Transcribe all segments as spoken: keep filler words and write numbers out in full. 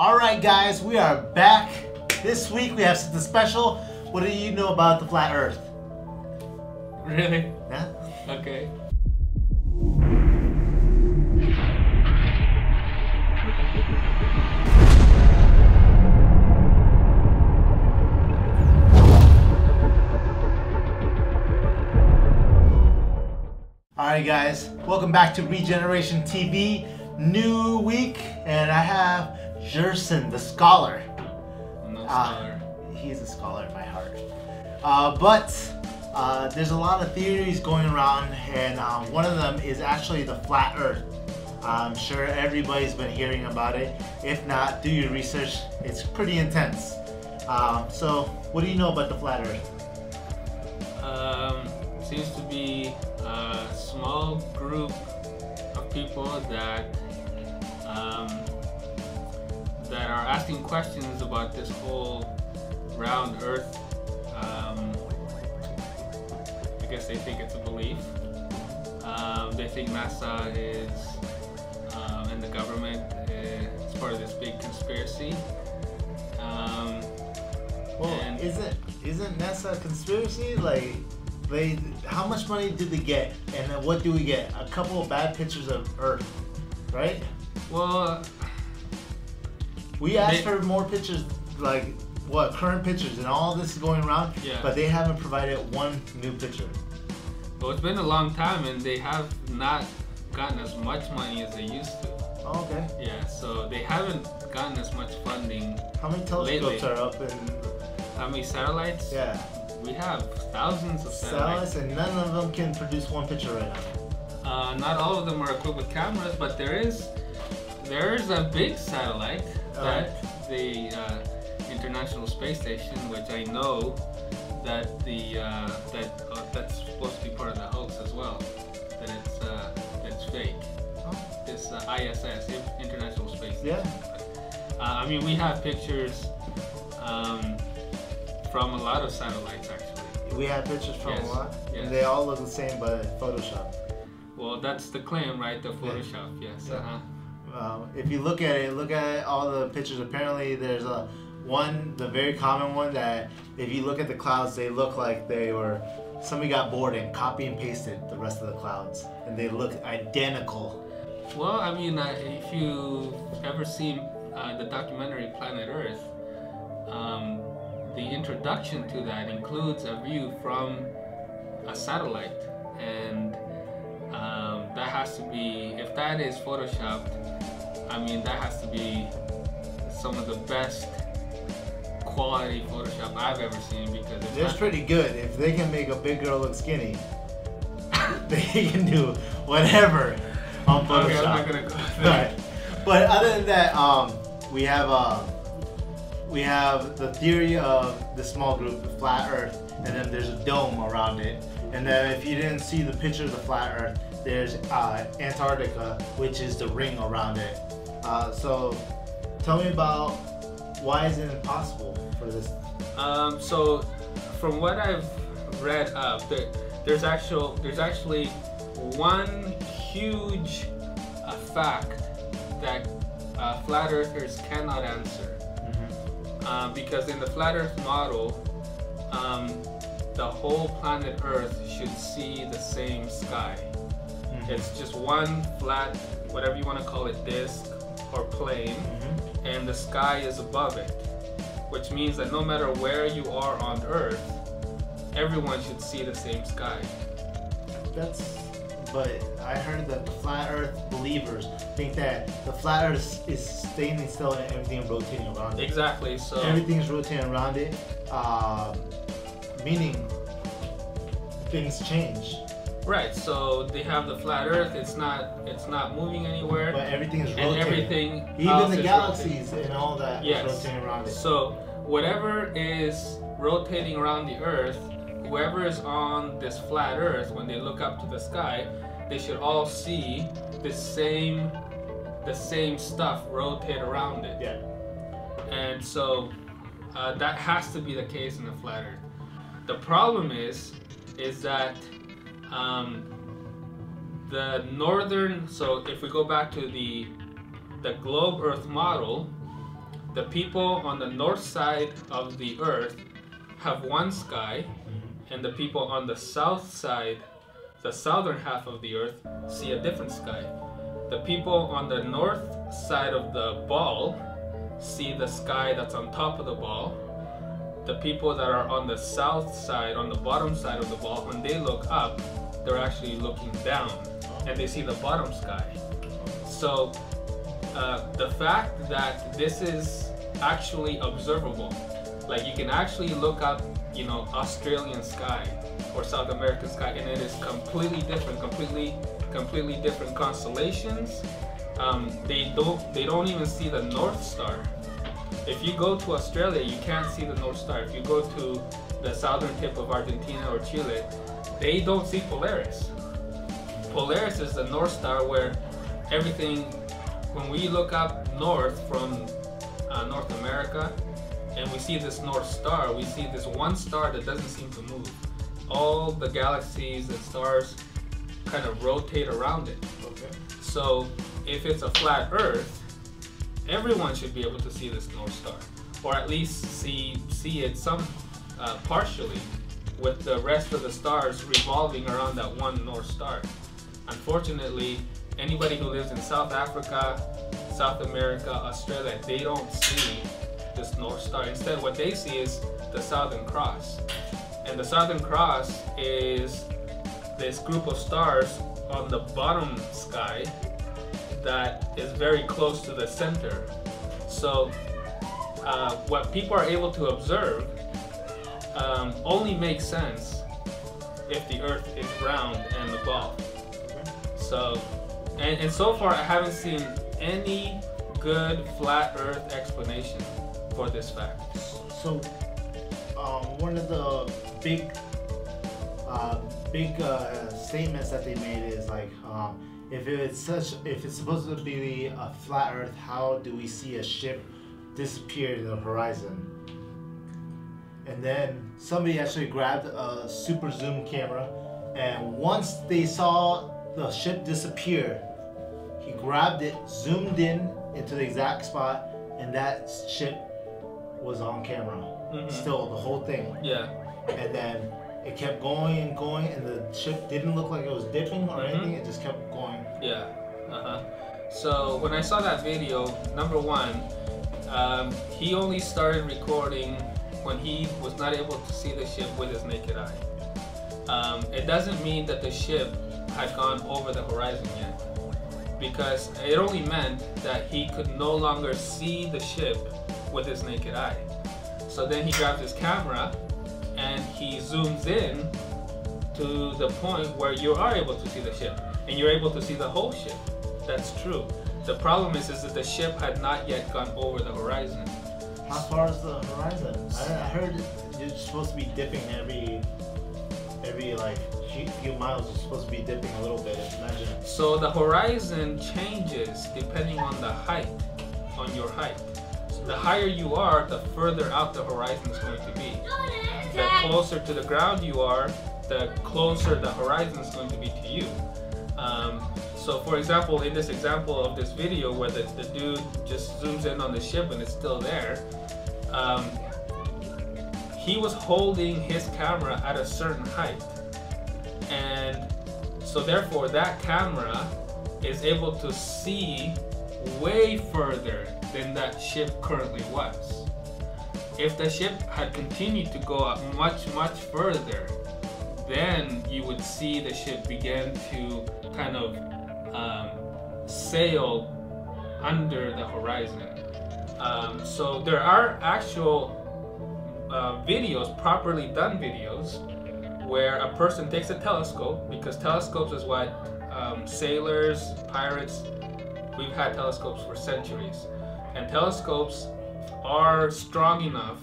Alright guys, we are back. This week we have something special. What do you know about the Flat Earth? Really? Yeah? Okay. Alright guys, welcome back to Regeneration T V. New week, and I have Jerson, the scholar. I'm not a scholar. Uh, he's a scholar in my heart. Uh, but uh, there's a lot of theories going around, and uh, one of them is actually the Flat Earth. I'm sure everybody's been hearing about it. If not, do your research. It's pretty intense. Um, so, what do you know about the Flat Earth? Um, it seems to be a small group of people that um, that are asking questions about this whole round Earth. Um, I guess they think it's a belief. Um, they think NASA is, um, and the government is part of this big conspiracy. Um, well, isn't isn't NASA a conspiracy? Like, they, how much money did they get, and then what do we get? A couple of bad pictures of Earth, right? Well. We asked they, for more pictures, like what current pictures, and all this is going around. Yeah. But they haven't provided one new picture. Well, it's been a long time, and they have not gotten as much money as they used to. Oh, okay. Yeah, so they haven't gotten as much funding. How many telescopes lately? Are up? And how many satellites? Yeah. We have thousands of satellites, and none of them can produce one picture right now. Uh, not all of them are equipped with cameras, but there is there is a big satellite. That the uh, International Space Station, which I know that the uh, that uh, that's supposed to be part of the hoax as well, that it's uh, that's fake. Oh. This uh, I S S, International Space Station. Yeah. Uh, I mean, we have pictures um, from a lot of satellites actually. We have pictures from yes. a lot. Yes. And they all look the same, but Photoshop. Well, that's the claim, right? The Photoshop. Yeah. Yes. Yeah. Uh huh. Um, if you look at it, look at all the pictures. Apparently, there's a one, the very common one that if you look at the clouds, they look like they were somebody got bored and copy and pasted the rest of the clouds, and they look identical. Well, I mean, uh, if you've ever seen uh, the documentary Planet Earth, um, the introduction to that includes a view from a satellite, and um, that has to be, if that is photoshopped. I mean, that has to be some of the best quality Photoshop I've ever seen, because it's That's pretty good. If they can make a big girl look skinny, they can do whatever on Photoshop. Okay, I'm not gonna go there. Right. But other than that, um, we have uh, we have the theory of the small group, the Flat Earth, and then there's a dome around it. And then if you didn't see the picture of the Flat Earth, there's uh, Antarctica, which is the ring around it. Uh, so, tell me about why is it impossible for this? Um, so, from what I've read up, there, there's actual there's actually one huge uh, fact that uh, flat earthers cannot answer, mm-hmm. uh, because in the flat Earth model, um, the whole planet Earth should see the same sky. Mm-hmm. It's just one flat, whatever you want to call it, disc or plane, mm-hmm. and the sky is above it, which means that no matter where you are on Earth, everyone should see the same sky. That's, but I heard that the flat Earth believers think that the flat Earth is standing still and everything rotating around it. Exactly, so everything is rotating around it, uh, meaning things change. Right, so they have the flat Earth. It's not, it's not moving anywhere. But everything is rotating. And everything, even the galaxies and all that is rotating around it. So whatever is rotating around the Earth, whoever is on this flat Earth, when they look up to the sky, they should all see the same, the same stuff rotate around it. Yeah. And so uh, that has to be the case in the flat Earth. The problem is, is that. Um, the northern, so if we go back to the the globe Earth model, the people on the north side of the Earth have one sky, and the people on the south side, the southern half of the Earth, see a different sky. The people on the north side of the ball see the sky that's on top of the ball. The people that are on the south side, on the bottom side of the ball, when they look up, they're actually looking down, and they see the bottom sky. So uh, the fact that this is actually observable, like you can actually look up, you know, Australian sky or South American sky, and it is completely different, completely, completely different constellations. Um, they don't, they don't even see the North Star. If you go to Australia, you can't see the North Star. If you go to the southern tip of Argentina or Chile, they don't see Polaris. Polaris is the North Star, where everything, when we look up north from uh, North America and we see this North Star, we see this one star that doesn't seem to move. All the galaxies and stars kind of rotate around it. Okay. So if it's a flat Earth, everyone should be able to see this North Star, or at least see see it some uh, partially, with the rest of the stars revolving around that one North Star. Unfortunately, anybody who lives in South Africa, South America, Australia, they don't see this North Star. Instead, what they see is the Southern Cross. And the Southern Cross is this group of stars on the bottom sky that is very close to the center. So uh, what people are able to observe um, only makes sense if the Earth is round and the ball. So, and, and so far I haven't seen any good flat Earth explanation for this fact. So um, one of the big uh, big uh, statements that they made is like, um, If it's such, if it's supposed to be a flat Earth, how do we see a ship disappear in the horizon? And then somebody actually grabbed a super zoom camera, and once they saw the ship disappear, he grabbed it, zoomed in into the exact spot, and that ship was on camera. Mm-hmm. Still, the whole thing. Yeah. And then it kept going and going, and the ship didn't look like it was dipping or anything. Mm-hmm. It just kept going. Yeah. Uh-huh. So when I saw that video, number one, um, he only started recording when he was not able to see the ship with his naked eye. Um, it doesn't mean that the ship had gone over the horizon yet, because it only meant that he could no longer see the ship with his naked eye. So then he grabbed his camera, and he zooms in to the point where you are able to see the ship, and you're able to see the whole ship. That's true. The problem is, is that the ship had not yet gone over the horizon. How far is the horizon? I, I heard you're supposed to be dipping every, every like few miles. You're supposed to be dipping a little bit. Imagine. So the horizon changes depending on the height, on your height. So the higher you are, the further out the horizon is going to be. The closer to the ground you are, the closer the horizon is going to be to you. Um, so for example, in this example of this video where the, the dude just zooms in on the ship and it's still there, um, he was holding his camera at a certain height. And so therefore that camera is able to see way further than that ship currently was. If the ship had continued to go up much, much further, then you would see the ship begin to kind of um, sail under the horizon. Um, so there are actual uh, videos, properly done videos, where a person takes a telescope, because telescopes is what um, sailors, pirates, we've had telescopes for centuries, and telescopes are strong enough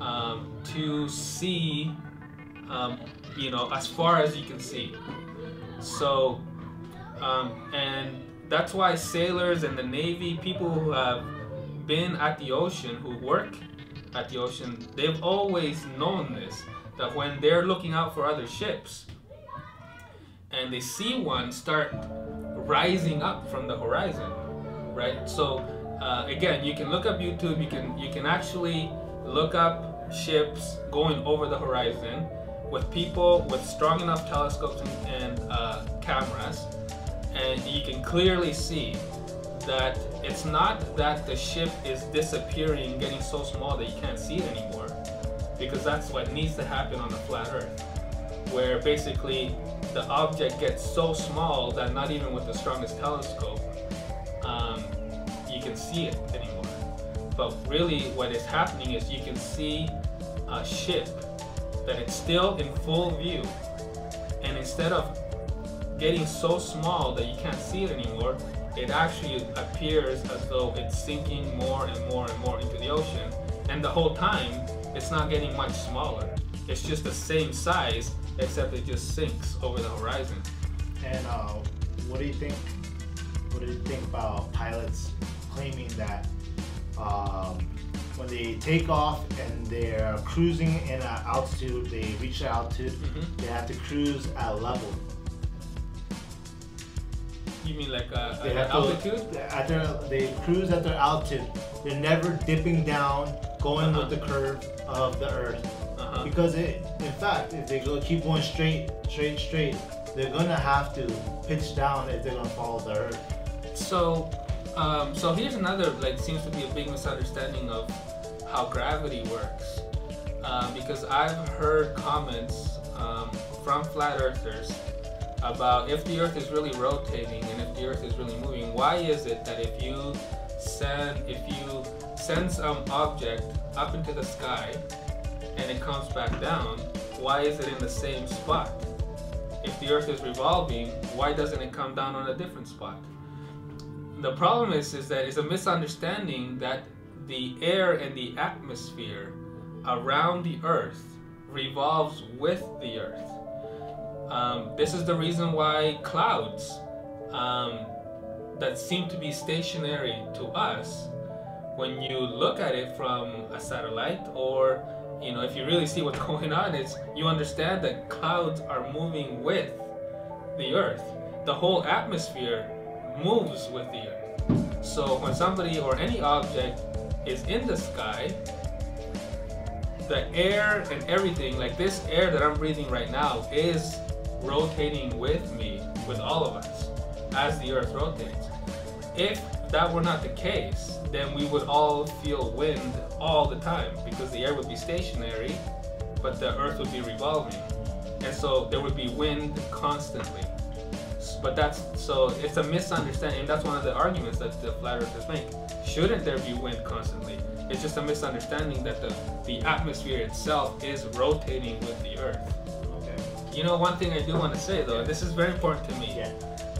um, to see, um, you know, as far as you can see. So, um, and that's why sailors and the Navy, people who have been at the ocean, who work at the ocean, they've always known this, that when they're looking out for other ships and they see one start rising up from the horizon, right? So uh, again, you can look up YouTube, you can you can actually look up ships going over the horizon with people with strong enough telescopes and, and uh, cameras, and you can clearly see that it's not that the ship is disappearing, getting so small that you can't see it anymore, because that's what needs to happen on the flat Earth, where basically the object gets so small that not even with the strongest telescope um, you can see it anymore. But really what is happening is you can see a ship that it's still in full view, and instead of getting so small that you can't see it anymore, it actually appears as though it's sinking more and more and more into the ocean, and the whole time it's not getting much smaller. It's just the same size, except it just sinks over the horizon. And uh, what do you think? What do you think about pilots claiming that um, when they take off and they're cruising in an altitude, they reach altitude, mm-hmm. they have to cruise at a level? You mean like a, they have altitude? To, at their, they cruise at their altitude. They're never dipping down, going uh-huh. with the curve of the Earth. Uh-huh. Because it, in fact, if they go keep going straight, straight, straight, they're gonna have to pitch down if they're gonna follow the Earth. So, um, so here's another, like, seems to be a big misunderstanding of how gravity works, uh, because I've heard comments um, from flat earthers about if the Earth is really rotating and if the Earth is really moving, why is it that if you send if you send some object up into the sky and it comes back down, why is it in the same spot? If the Earth is revolving, why doesn't it come down on a different spot? The problem is, is that it's a misunderstanding that the air and the atmosphere around the Earth revolves with the Earth. Um, this is the reason why clouds um, that seem to be stationary to us, when you look at it from a satellite, or you know, if you really see what's going on, it's you understand that clouds are moving with the Earth. The whole atmosphere moves with the Earth. So when somebody or any object is in the sky, the air and everything, like this air that I'm breathing right now, is rotating with me, with all of us, as the Earth rotates. If that were not the case, then we would all feel wind all the time, because the air would be stationary, but the Earth would be revolving, and so there would be wind constantly. But that's, so it's a misunderstanding, and that's one of the arguments that the flat earthers make. Shouldn't there be wind constantly? It's just a misunderstanding that the, the atmosphere itself is rotating with the Earth. Okay. You know, one thing I do want to say, though, this is very important to me, yeah.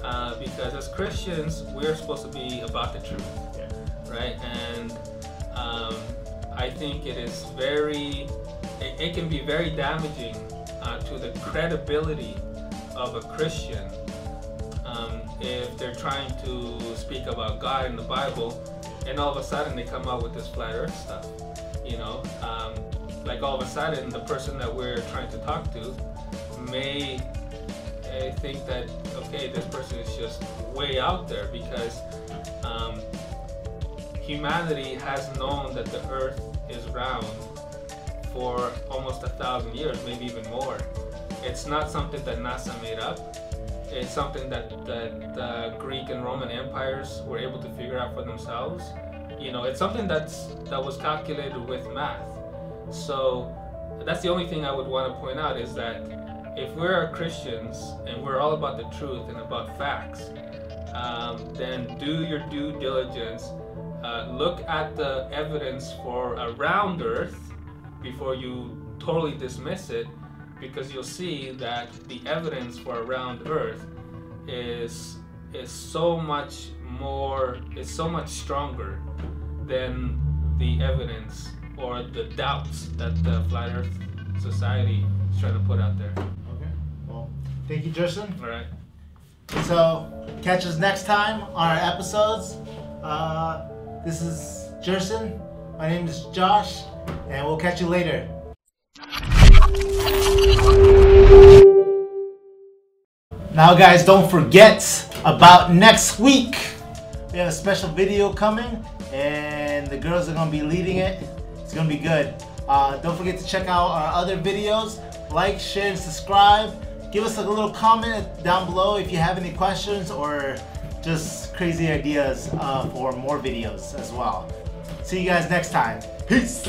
uh, because as Christians, we're supposed to be about the truth. Right, and um, I think it is very, it, it can be very damaging uh, to the credibility of a Christian um, if they're trying to speak about God and the Bible, and all of a sudden they come out with this flat Earth stuff. You know, um, like all of a sudden the person that we're trying to talk to may uh, think that, okay, this person is just way out there, because Um, humanity has known that the Earth is round for almost a thousand years, maybe even more. It's not something that NASA made up. It's something that, that the Greek and Roman empires were able to figure out for themselves. You know, it's something that's, that was calculated with math. So that's the only thing I would want to point out, is that if we're Christians and we're all about the truth and about facts, um, then do your due diligence. Uh, look at the evidence for a round Earth before you totally dismiss it, because you'll see that the evidence for a round Earth is is so much more, is so much stronger than the evidence or the doubts that the Flat Earth Society is trying to put out there. Okay. Well, thank you, Justin. All right. So catch us next time on our episodes. Uh, This is Jerson, my name is Josh, and we'll catch you later. Now guys, don't forget about next week. We have a special video coming. and the girls are gonna be leading it. It's gonna be good. Uh, don't forget to check out our other videos. Like, share, and subscribe. Give us a little comment down below if you have any questions or just crazy ideas uh, for more videos as well. See you guys next time. Peace!